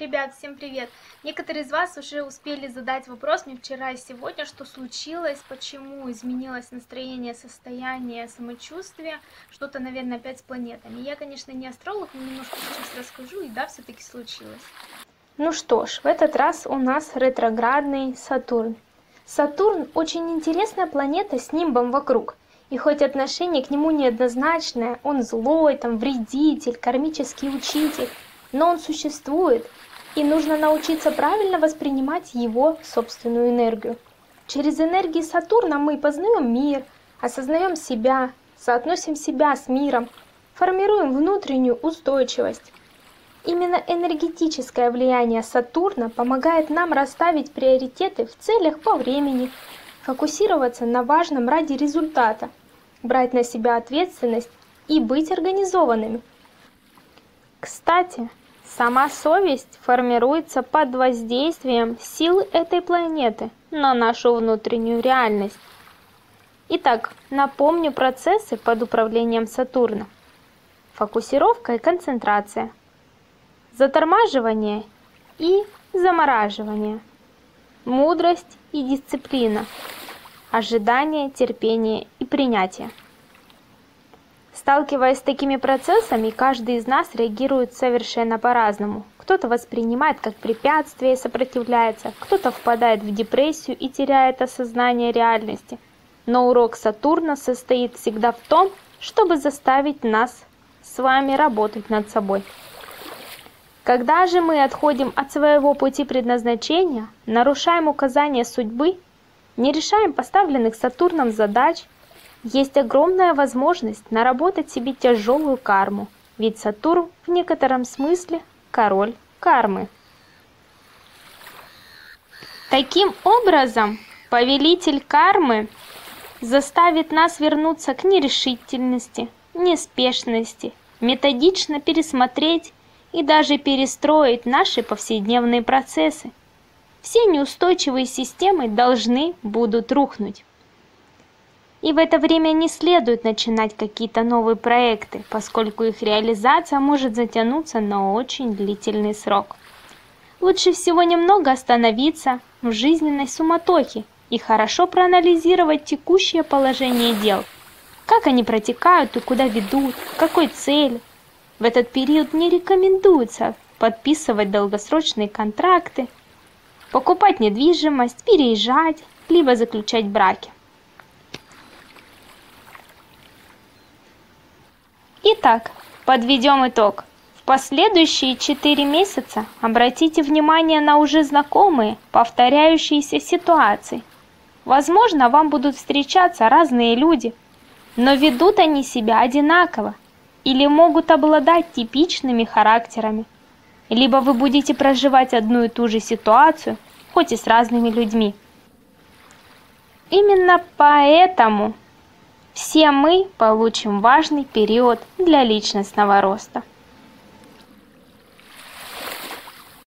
Ребят, всем привет! Некоторые из вас уже успели задать вопрос мне вчера и сегодня, что случилось, почему изменилось настроение, состояние, самочувствие, что-то, наверное, опять с планетами. Я, конечно, не астролог, но немножко сейчас расскажу, и да, все-таки случилось. Ну что ж, в этот раз у нас ретроградный Сатурн. Сатурн очень интересная планета с нимбом вокруг. И хоть отношение к нему неоднозначное, он злой, там, вредитель, кармический учитель, но он существует, и нужно научиться правильно воспринимать его собственную энергию. Через энергии Сатурна мы познаем мир, осознаем себя, соотносим себя с миром, формируем внутреннюю устойчивость. Именно энергетическое влияние Сатурна помогает нам расставить приоритеты в целях по времени, фокусироваться на важном ради результата, брать на себя ответственность и быть организованными. Кстати, сама совесть формируется под воздействием сил этой планеты на нашу внутреннюю реальность. Итак, напомню процессы под управлением Сатурна. Фокусировка и концентрация, затормаживание и замораживание, мудрость и дисциплина, ожидание, терпение и принятие. Сталкиваясь с такими процессами, каждый из нас реагирует совершенно по-разному. Кто-то воспринимает как препятствие и сопротивляется, кто-то впадает в депрессию и теряет осознание реальности. Но урок Сатурна состоит всегда в том, чтобы заставить нас с вами работать над собой. Когда же мы отходим от своего пути предназначения, нарушаем указания судьбы, не решаем поставленных Сатурном задач, есть огромная возможность наработать себе тяжелую карму, ведь Сатурн в некотором смысле король кармы. Таким образом, повелитель кармы заставит нас вернуться к нерешительности, неспешности, методично пересмотреть и даже перестроить наши повседневные процессы. Все неустойчивые системы должны будут рухнуть. И в это время не следует начинать какие-то новые проекты, поскольку их реализация может затянуться на очень длительный срок. Лучше всего немного остановиться в жизненной суматохе и хорошо проанализировать текущее положение дел, как они протекают и куда ведут, к какой цели. В этот период не рекомендуется подписывать долгосрочные контракты, покупать недвижимость, переезжать, либо заключать браки. Итак, подведем итог. В последующие 4 месяца обратите внимание на уже знакомые, повторяющиеся ситуации. Возможно, вам будут встречаться разные люди, но ведут они себя одинаково или могут обладать типичными характерами. Либо вы будете проживать одну и ту же ситуацию, хоть и с разными людьми. Именно поэтому все мы получим важный период для личностного роста.